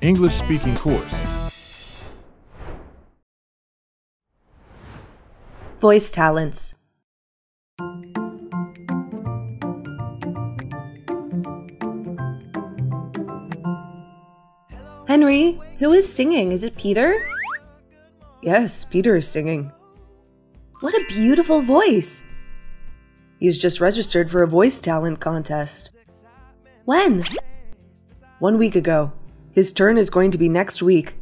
English-speaking course. Voice talents. Henry, who is singing? Is it Peter? Yes, Peter is singing. What a beautiful voice! He's just registered for a voice talent contest. When? 1 week ago. His turn is going to be next week.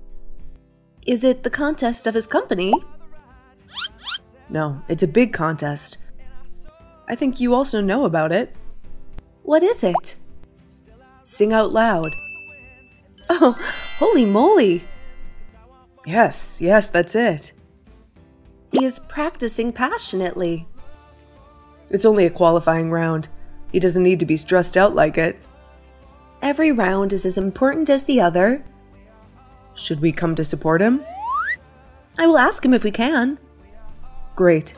Is it the contest of his company? No, it's a big contest. I think you also know about it. What is it? Sing Out Loud. Oh, holy moly! Yes, that's it. He is practicing passionately. It's only a qualifying round. He doesn't need to be stressed out like it. Every round is as important as the other. Should we come to support him? I will ask him if we can. Great.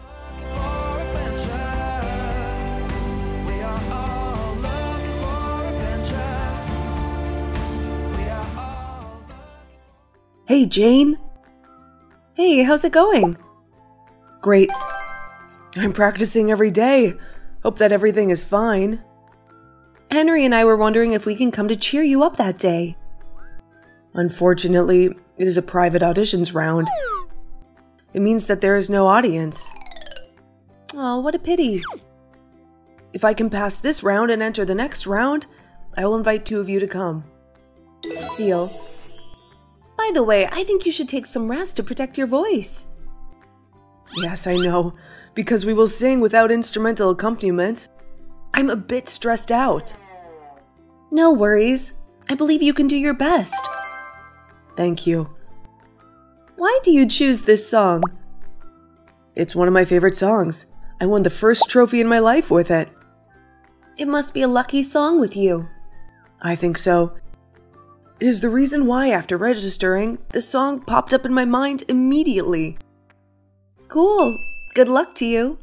Hey, Jane. Hey, how's it going? Great. I'm practicing every day. Hope that everything is fine. Henry and I were wondering if we can come to cheer you up that day. Unfortunately, it is a private auditions round. It means that there is no audience. Oh, what a pity. If I can pass this round and enter the next round, I will invite two of you to come. Deal. By the way, I think you should take some rest to protect your voice. Yes, I know, because we will sing without instrumental accompaniment. I'm a bit stressed out. No worries. I believe you can do your best. Thank you. Why do you choose this song? It's one of my favorite songs. I won the first trophy in my life with it. It must be a lucky song with you. I think so. It is the reason why, after registering, the song popped up in my mind immediately. Cool. Good luck to you.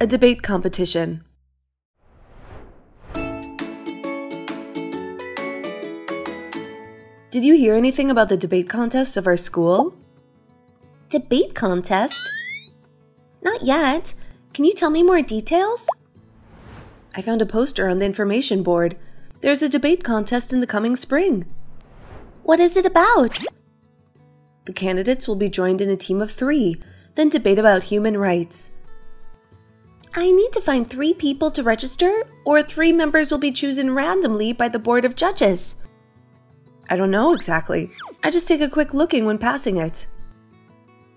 A debate competition. Did you hear anything about the debate contest of our school? Debate contest? Not yet. Can you tell me more details? I found a poster on the information board. There's a debate contest in the coming spring. What is it about? The candidates will be joined in a team of 3, then debate about human rights. I need to find 3 people to register, or 3 members will be chosen randomly by the board of judges. I don't know exactly. I just take a quick looking when passing it.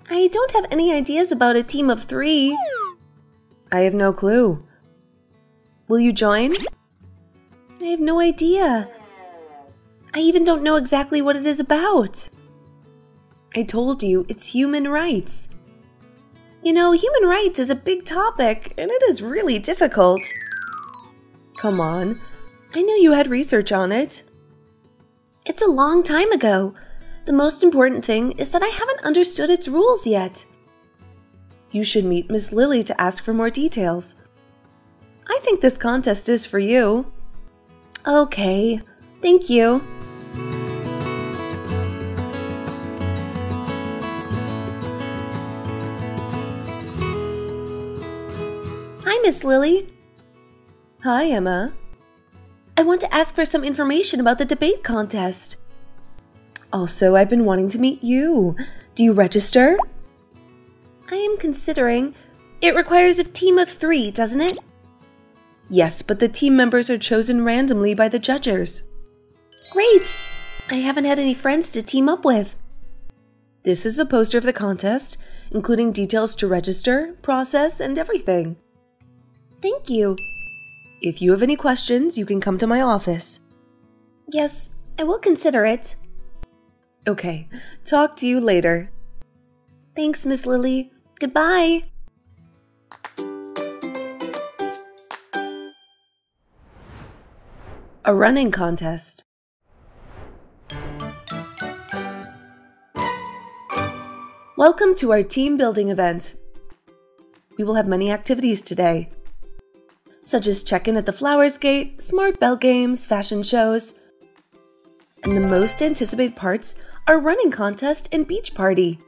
I don't have any ideas about a team of 3. I have no clue. Will you join? I have no idea. I even don't know exactly what it is about. I told you, it's human rights. You know, human rights is a big topic, and it is really difficult. Come on, I knew you had research on it. It's a long time ago. The most important thing is that I haven't understood its rules yet. You should meet Miss Lily to ask for more details. I think this contest is for you. Okay, thank you. Hi, Miss Lily. Hi, Emma. I want to ask for some information about the debate contest. Also, I've been wanting to meet you. Do you register? I am considering. It requires a team of 3, doesn't it? Yes, but the team members are chosen randomly by the judges. Great! I haven't had any friends to team up with. This is the poster of the contest, including details to register, process, and everything. Thank you. If you have any questions, you can come to my office. Yes, I will consider it. Okay, talk to you later. Thanks, Miss Lily. Goodbye. A running contest. Welcome to our team building event. We will have many activities today. such as check-in at the Flowers Gate, smart bell games, fashion shows. And the most anticipated parts are running contest and beach party.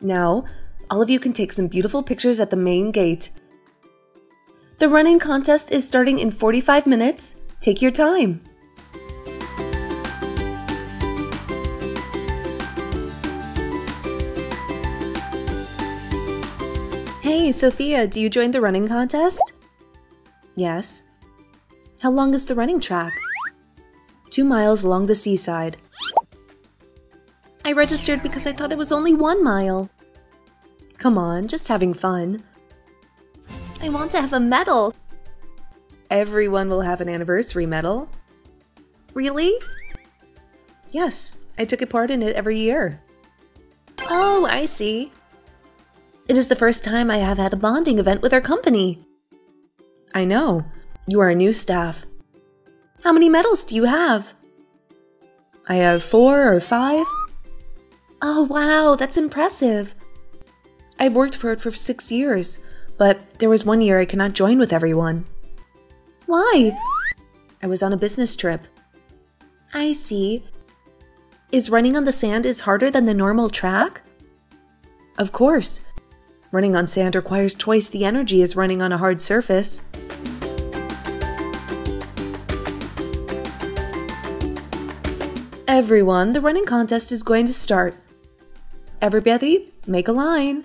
Now, all of you can take some beautiful pictures at the main gate. The running contest is starting in 45 minutes. Take your time. Hey, Sophia, do you join the running contest? Yes. How long is the running track? 2 miles along the seaside. I registered because I thought it was only 1 mile. Come on, just having fun. I want to have a medal. Everyone will have an anniversary medal. Really? Yes, I took a part in it every year. Oh, I see. It is the first time I have had a bonding event with our company. I know. You are a new staff. How many medals do you have? I have 4 or 5. Oh, wow, that's impressive. I've worked for it for 6 years, but there was 1 year I could not join with everyone. Why? I was on a business trip. I see. Is running on the sand is harder than the normal track? Of course. Running on sand requires twice the energy as running on a hard surface. Everyone, the running contest is going to start. Everybody, make a line.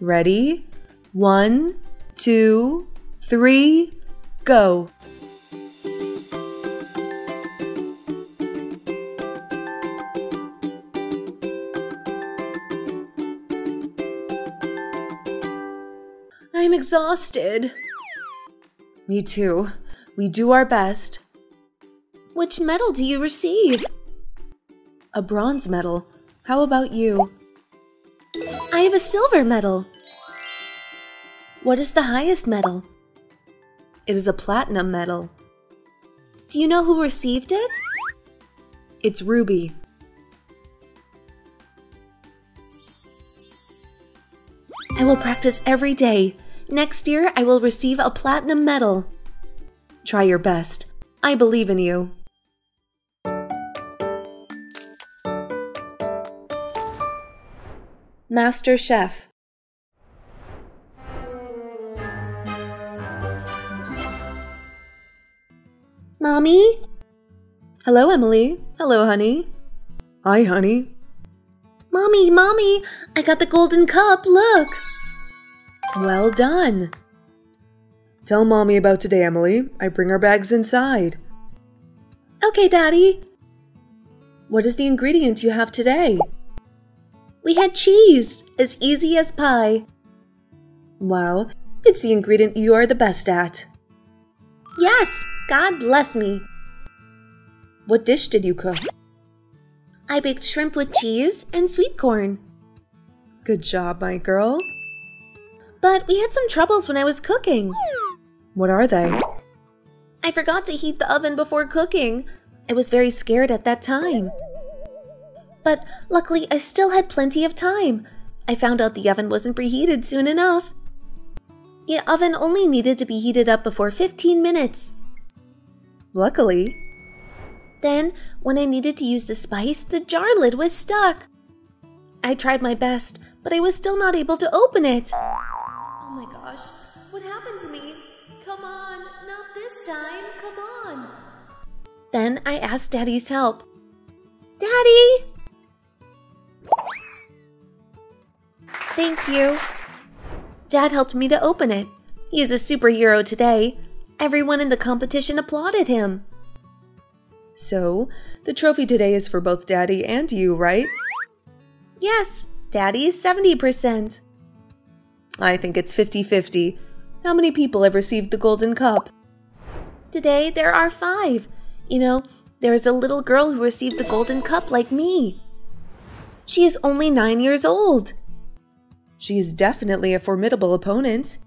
Ready? 1, 2, 3, go! I'm exhausted. Me too. We do our best. Which medal do you receive? A bronze medal. How about you? I have a silver medal. What is the highest medal? It is a platinum medal. Do you know who received it? It's Ruby. I will practice every day. Next year, I will receive a platinum medal. Try your best. I believe in you. Master Chef. Mommy? Hello, Emily. Hello, honey. Hi, honey. Mommy, Mommy, I got the golden cup, look. Well done. Tell Mommy about today, Emily. I bring our bags inside. Okay, Daddy. What is the ingredient you have today? We had cheese, as easy as pie. Wow, it's the ingredient you are the best at. Yes, God bless me. What dish did you cook? I baked shrimp with cheese and sweet corn. Good job, my girl. But we had some troubles when I was cooking. What are they? I forgot to heat the oven before cooking. I was very scared at that time. But luckily, I still had plenty of time. I found out the oven wasn't preheated soon enough. The oven only needed to be heated up before 15 minutes. Luckily. Then, when I needed to use the spice, the jar lid was stuck. I tried my best, but I was still not able to open it. Oh my gosh, what happened to me? Come on, not this time, come on. Then I asked Daddy's help. Daddy! Thank you. Dad helped me to open it. He is a superhero today. Everyone in the competition applauded him. So, the trophy today is for both Daddy and you, right? Yes, Daddy is 70%. I think it's 50-50. How many people have received the golden cup? Today, there are 5. You know, there is a little girl who received the golden cup like me. She is only 9 years old. She is definitely a formidable opponent.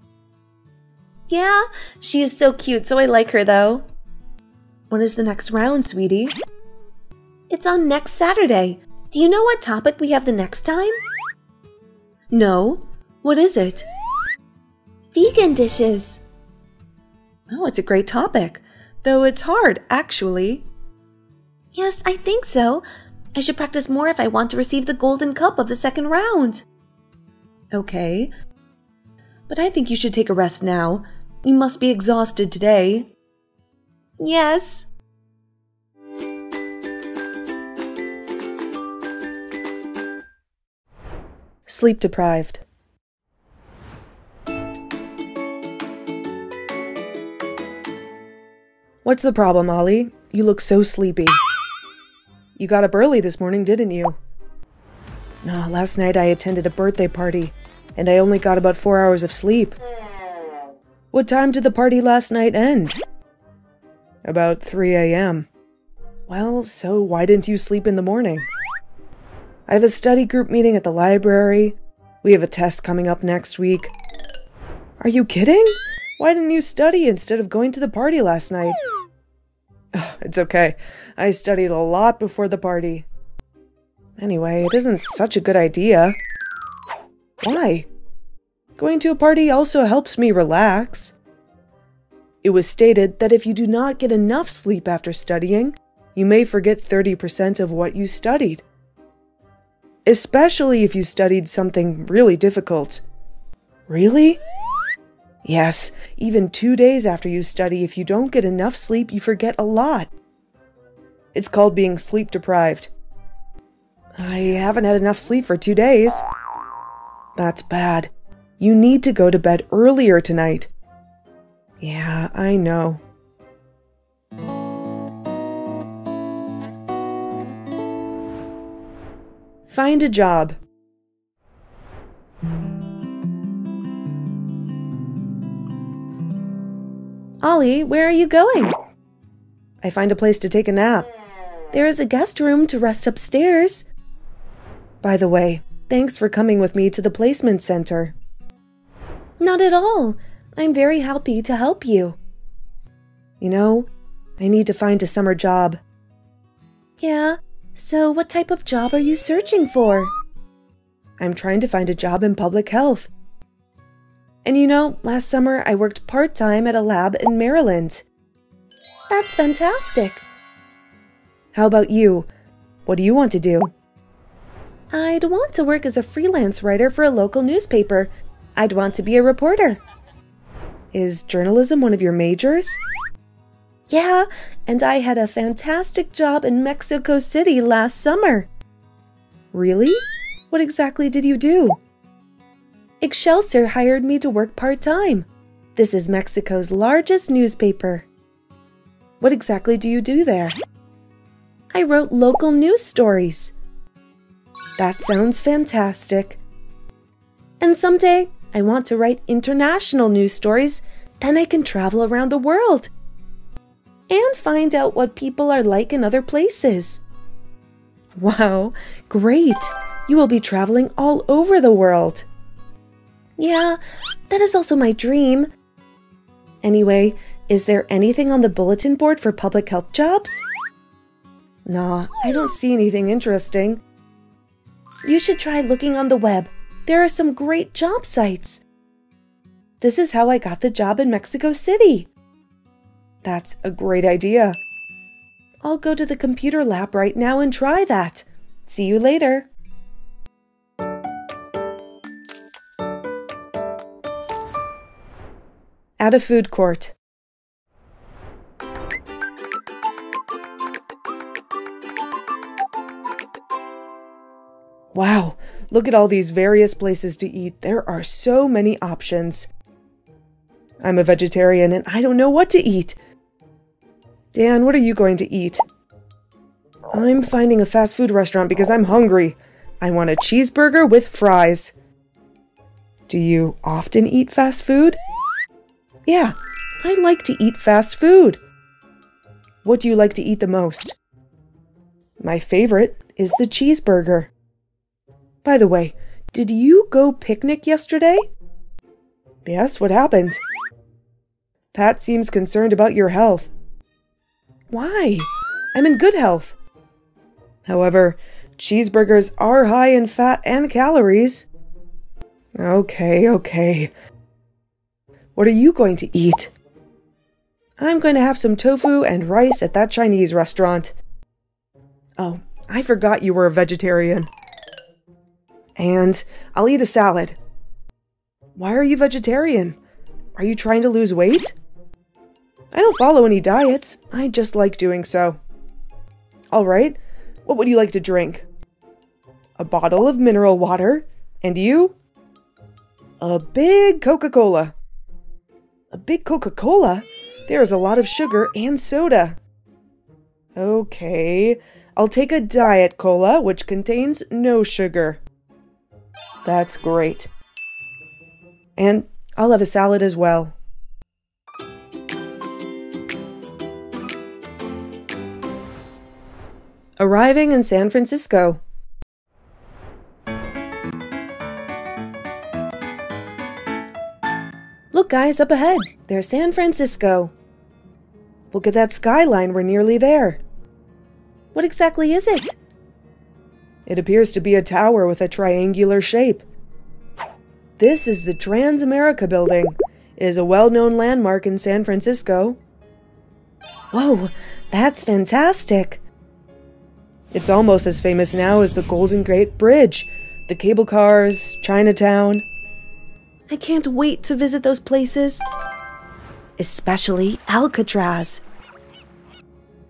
Yeah, she is so cute, so I like her though. When is the next round, sweetie? It's on next Saturday. Do you know what topic we have the next time? No. What is it? Vegan dishes. Oh, it's a great topic, though it's hard, actually. Yes, I think so. I should practice more if I want to receive the Golden Cup of the second round. Okay. But I think you should take a rest now. You must be exhausted today. Yes. Sleep deprived. What's the problem, Ollie? You look so sleepy. You got up early this morning, didn't you? No, last night I attended a birthday party, and I only got about 4 hours of sleep. What time did the party last night end? About 3 a.m. Well, so why didn't you sleep in the morning? I have a study group meeting at the library. We have a test coming up next week. Are you kidding? Why didn't you study instead of going to the party last night? Ugh, it's okay. I studied a lot before the party. Anyway, it isn't such a good idea. Why? Going to a party also helps me relax. It was stated that if you do not get enough sleep after studying, you may forget 30% of what you studied. Especially if you studied something really difficult. Really? Yes, even 2 days after you study, if you don't get enough sleep, you forget a lot. It's called being sleep deprived. I haven't had enough sleep for 2 days. That's bad. You need to go to bed earlier tonight. Yeah, I know. Find a job. Ollie, where are you going? I find a place to take a nap. There is a guest room to rest upstairs. By the way, thanks for coming with me to the placement center. Not at all. I'm very happy to help you. You know, I need to find a summer job. Yeah. So, what type of job are you searching for? I'm trying to find a job in public health. And you know, last summer I worked part-time at a lab in Maryland. That's fantastic! How about you? What do you want to do? I'd want to work as a freelance writer for a local newspaper. I'd want to be a reporter. Is journalism one of your majors? Yeah, and I had a fantastic job in Mexico City last summer. Really? What exactly did you do? Excelsior hired me to work part-time. This is Mexico's largest newspaper. What exactly do you do there? I wrote local news stories. That sounds fantastic. And someday, I want to write international news stories, then I can travel around the world. And find out what people are like in other places. Wow, great! You will be traveling all over the world. Yeah, that is also my dream. Anyway, is there anything on the bulletin board for public health jobs? Nah, I don't see anything interesting. You should try looking on the web. There are some great job sites. This is how I got the job in Mexico City. That's a great idea. I'll go to the computer lab right now and try that. See you later. At a food court. Wow, look at all these various places to eat. There are so many options. I'm a vegetarian and I don't know what to eat. Dan, what are you going to eat? I'm finding a fast food restaurant because I'm hungry. I want a cheeseburger with fries. Do you often eat fast food? Yeah, I like to eat fast food. What do you like to eat the most? My favorite is the cheeseburger. By the way, did you go picnic yesterday? Yes, what happened? Pat seems concerned about your health. Why? I'm in good health. However, cheeseburgers are high in fat and calories. Okay. What are you going to eat? I'm going to have some tofu and rice at that Chinese restaurant. Oh, I forgot you were a vegetarian. And I'll eat a salad. Why are you vegetarian? Are you trying to lose weight? I don't follow any diets. I just like doing so. All right, what would you like to drink? A bottle of mineral water. And you? A big Coca-Cola. A big Coca-Cola? There is a lot of sugar and soda. Okay, I'll take a diet cola, which contains no sugar. That's great. And I'll have a salad as well. Arriving in San Francisco. Look, guys, up ahead. There's San Francisco. Look at that skyline. We're nearly there. What exactly is it? It appears to be a tower with a triangular shape. This is the Transamerica Building. It is a well-known landmark in San Francisco. Whoa, that's fantastic. It's almost as famous now as the Golden Gate Bridge, the cable cars, Chinatown. I can't wait to visit those places. Especially Alcatraz.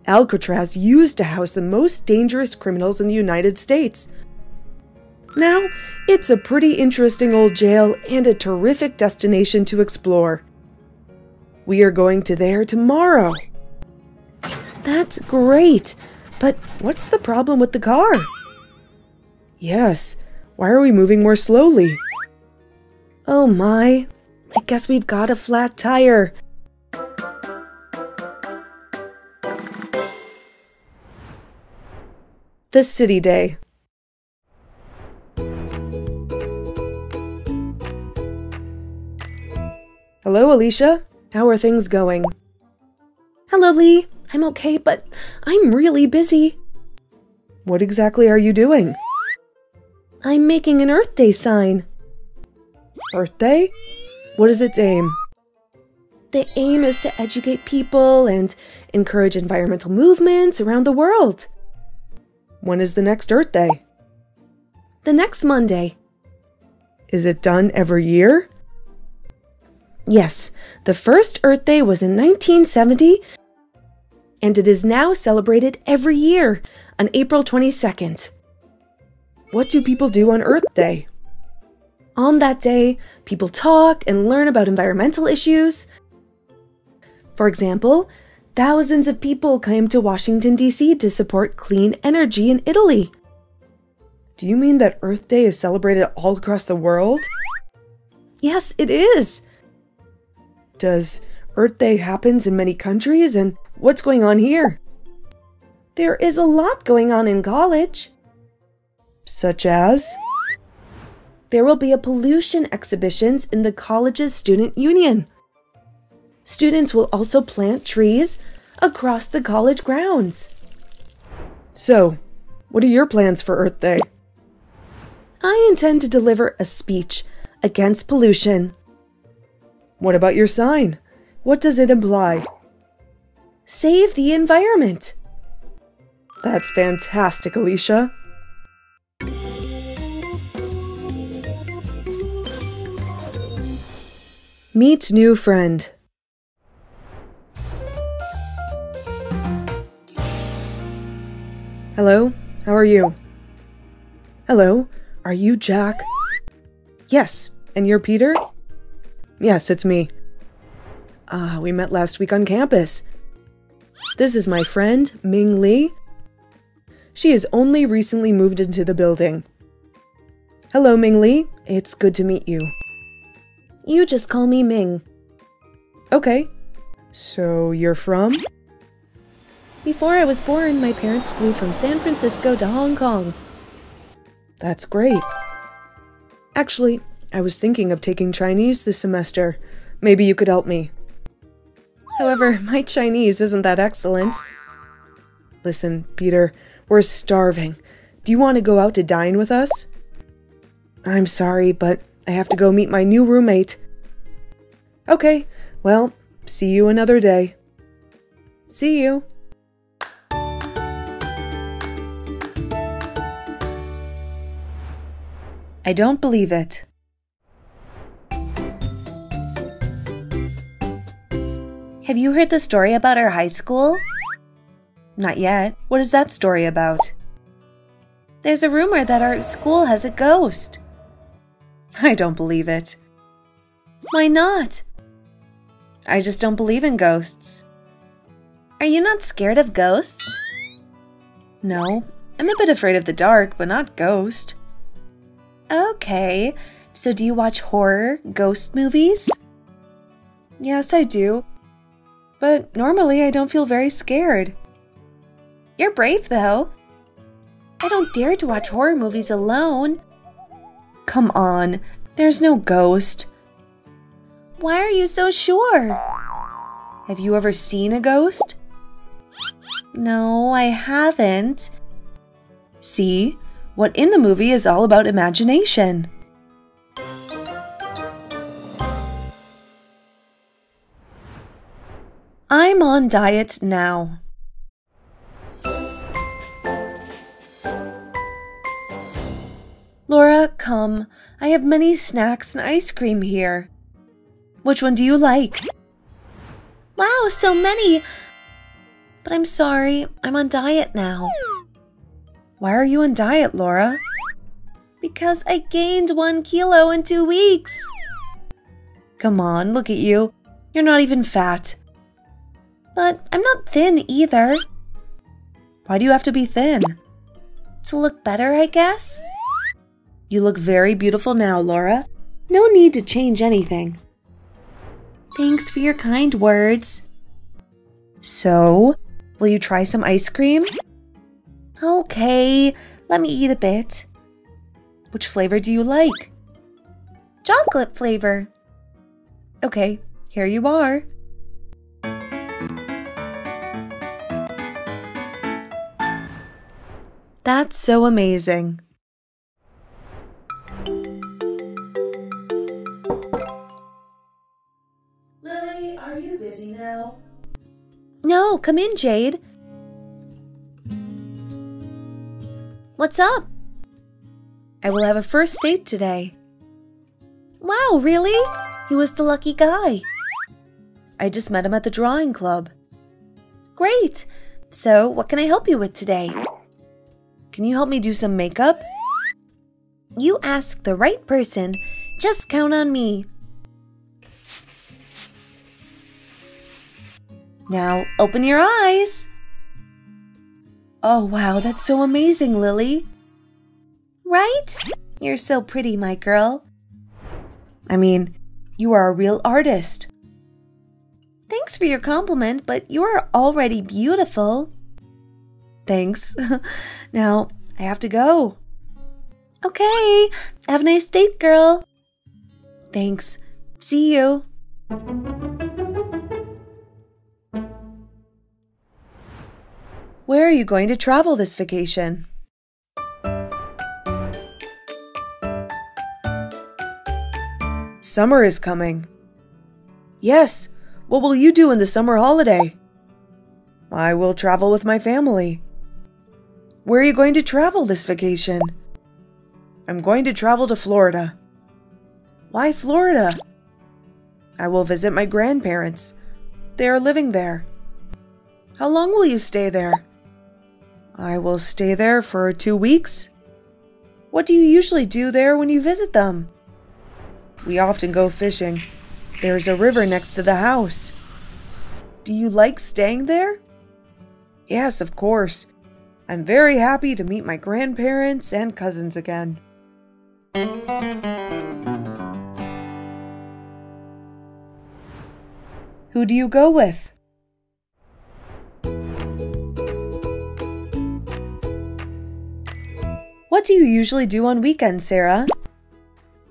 Alcatraz used to house the most dangerous criminals in the United States. Now, it's a pretty interesting old jail and a terrific destination to explore. We are going to there tomorrow. That's great. But what's the problem with the car? Yes, why are we moving more slowly? Oh my, I guess we've got a flat tire. The City Day. Hello, Alicia. How are things going? Hello, Lee. I'm okay, but I'm really busy. What exactly are you doing? I'm making an Earth Day sign. Earth Day? What is its aim? The aim is to educate people and encourage environmental movements around the world. When is the next Earth Day? The next Monday. Is it done every year? Yes, the first Earth Day was in 1970, and it is now celebrated every year on April 22nd. What do people do on Earth Day? On that day, people talk and learn about environmental issues. For example, thousands of people came to Washington, D.C. to support clean energy in Italy. Do you mean that Earth Day is celebrated all across the world? Yes, it is. Does Earth Day happen in many countries, and what's going on here? There is a lot going on in college. Such as? There will be a pollution exhibition in the college's student union. Students will also plant trees across the college grounds. So, what are your plans for Earth Day? I intend to deliver a speech against pollution. What about your sign? What does it imply? Save the environment. That's fantastic, Alicia. Meet new friend. Hello, how are you? Hello, are you Jack? Yes, and you're Peter? Yes, it's me. We met last week on campus. This is my friend, Ming Li. She has only recently moved into the building. Hello, Ming Li. It's good to meet you. You just call me Ming. Okay. So you're from? Before I was born, my parents flew from San Francisco to Hong Kong. That's great. Actually, I was thinking of taking Chinese this semester. Maybe you could help me. However, my Chinese isn't that excellent. Listen, Peter, we're starving. Do you want to go out to dine with us? I'm sorry, but I have to go meet my new roommate. Okay, well, see you another day. See you! I don't believe it. Have you heard the story about our high school? Not yet. What is that story about? There's a rumor that our school has a ghost. I don't believe it. Why not? I just don't believe in ghosts. Are you not scared of ghosts? No, I'm a bit afraid of the dark, but not ghosts. Okay, so do you watch horror, ghost movies? Yes, I do. But normally I don't feel very scared. You're brave, though. I don't dare to watch horror movies alone. Come on, there's no ghost. Why are you so sure? Have you ever seen a ghost? No, I haven't. See? What in the movie is all about imagination. I'm on diet now. Laura, come. I have many snacks and ice cream here. Which one do you like? Wow, so many! But I'm sorry, I'm on diet now. Why are you on diet, Laura? Because I gained 1 kilo in 2 weeks. Come on, look at you. You're not even fat. But I'm not thin either. Why do you have to be thin? To look better, I guess. You look very beautiful now, Laura. No need to change anything. Thanks for your kind words. So, will you try some ice cream? Okay, let me eat a bit. Which flavor do you like? Chocolate flavor. Okay, here you are. That's so amazing. Lily, are you busy now? No, come in, Jade. What's up? I will have a first date today. Wow, really? He was the lucky guy. I just met him at the drawing club. Great! So, what can I help you with today? Can you help me do some makeup? You asked the right person. Just count on me. Now, open your eyes. Oh, wow, that's so amazing, Lily. Right? You're so pretty, my girl. I mean, you are a real artist. Thanks for your compliment, but you are already beautiful. Thanks. Now, I have to go. Okay, have a nice date, girl. Thanks. See you. Where are you going to travel this vacation? Summer is coming. Yes, what will you do in the summer holiday? I will travel with my family. Where are you going to travel this vacation? I'm going to travel to Florida. Why Florida? I will visit my grandparents. They are living there. How long will you stay there? I will stay there for 2 weeks. What do you usually do there when you visit them? We often go fishing. There is a river next to the house. Do you like staying there? Yes, of course. I'm very happy to meet my grandparents and cousins again. Who do you go with? What do you usually do on weekends, Sarah?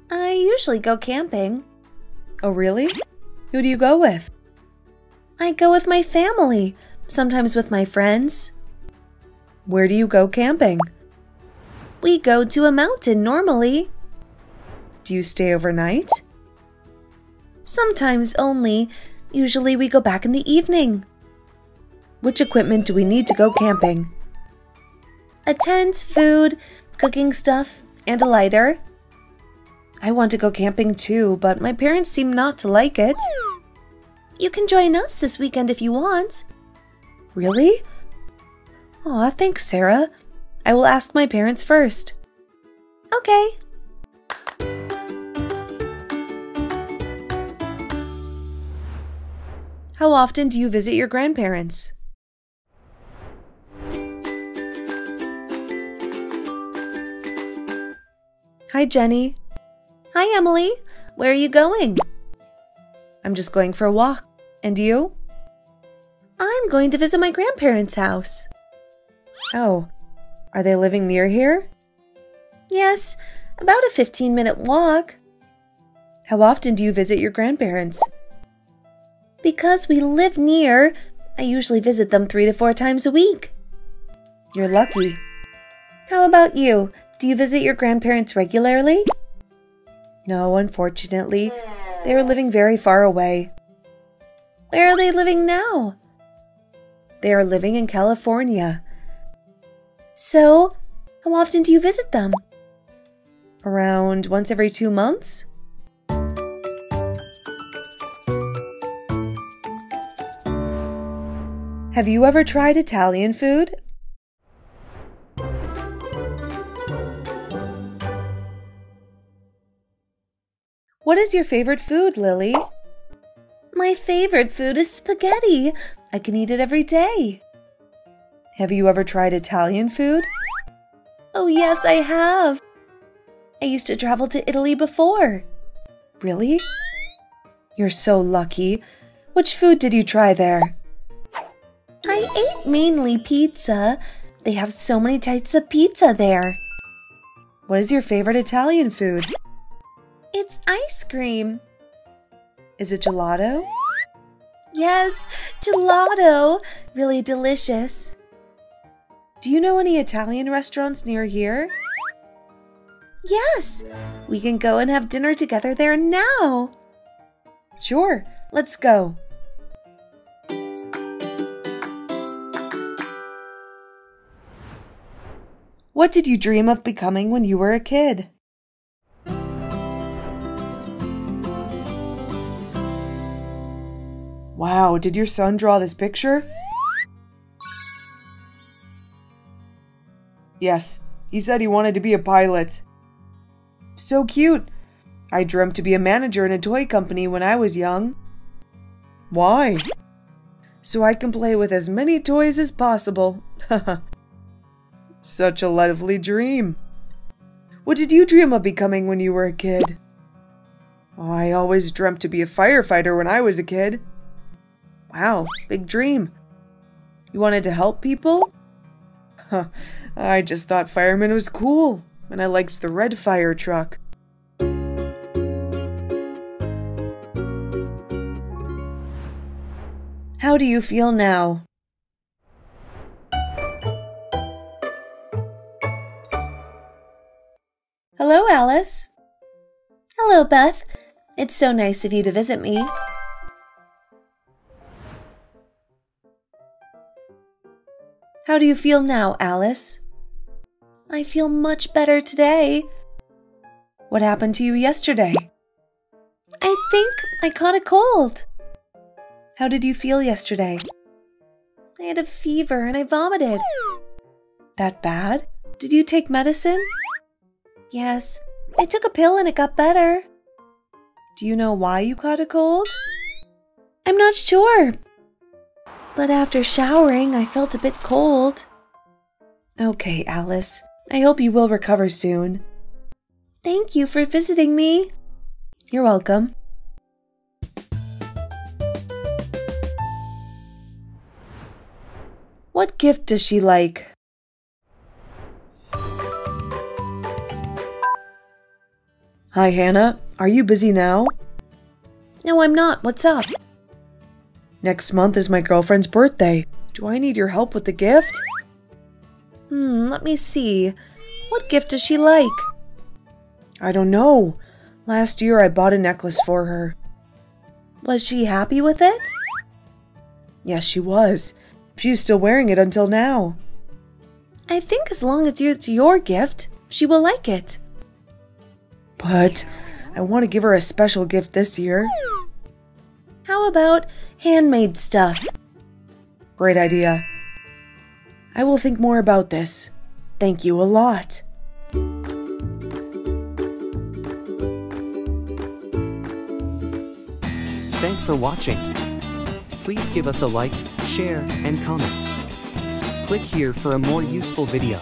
I usually go camping. Oh, really? Who do you go with? I go with my family, sometimes with my friends. Where do you go camping? We go to a mountain normally. Do you stay overnight? Sometimes only. Usually we go back in the evening. Which equipment do we need to go camping? A tent, food, cooking stuff, and a lighter. I want to go camping too, but my parents seem not to like it. You can join us this weekend if you want. Really? Aw, thanks, Sarah. I will ask my parents first. Okay. How often do you visit your grandparents? Hi, Jenny. Hi, Emily. Where are you going? I'm just going for a walk. And you? I'm going to visit my grandparents' house. Oh, are they living near here? Yes, about a 15-minute walk. How often do you visit your grandparents? Because we live near, I usually visit them 3 to 4 times a week. You're lucky. How about you? Do you visit your grandparents regularly? No, unfortunately. They are living very far away. Where are they living now? They are living in California. So, how often do you visit them? Around once every 2 months? Have you ever tried Italian food? What is your favorite food, Lily? My favorite food is spaghetti. I can eat it every day. Have you ever tried Italian food? Oh, yes, I have. I used to travel to Italy before. Really? You're so lucky. Which food did you try there? I ate mainly pizza. They have so many types of pizza there. What is your favorite Italian food? It's ice cream. Is it gelato? Yes, gelato. Really delicious. Do you know any Italian restaurants near here? Yes, we can go and have dinner together there now. Sure, let's go. What did you dream of becoming when you were a kid? Wow, did your son draw this picture? Yes, he said he wanted to be a pilot. So cute. I dreamt to be a manager in a toy company when I was young. Why? So I can play with as many toys as possible. Such a lovely dream. What did you dream of becoming when you were a kid? Oh, I always dreamt to be a firefighter when I was a kid. Wow, big dream. You wanted to help people? Huh, I just thought fireman was cool, and I liked the red fire truck. How do you feel now? Hello, Alice. Hello, Beth. It's so nice of you to visit me. How do you feel now, Alice? I feel much better today. What happened to you yesterday? I think I caught a cold. How did you feel yesterday? I had a fever and I vomited. That bad? Did you take medicine? Yes, I took a pill and it got better. Do you know why you caught a cold? I'm not sure. But after showering, I felt a bit cold. Okay, Alice. I hope you will recover soon. Thank you for visiting me. You're welcome. What gift does she like? Hi, Hannah. Are you busy now? No, I'm not. What's up? Next month is my girlfriend's birthday. Do I need your help with the gift? Let me see. What gift does she like? I don't know. Last year I bought a necklace for her. Was she happy with it? Yes, she was. She's still wearing it until now. I think as long as it's your gift, she will like it. But I want to give her a special gift this year. How about handmade stuff? Great idea. I will think more about this. Thank you a lot. Thanks for watching. Please give us a like, share, and comment. Click here for a more useful video.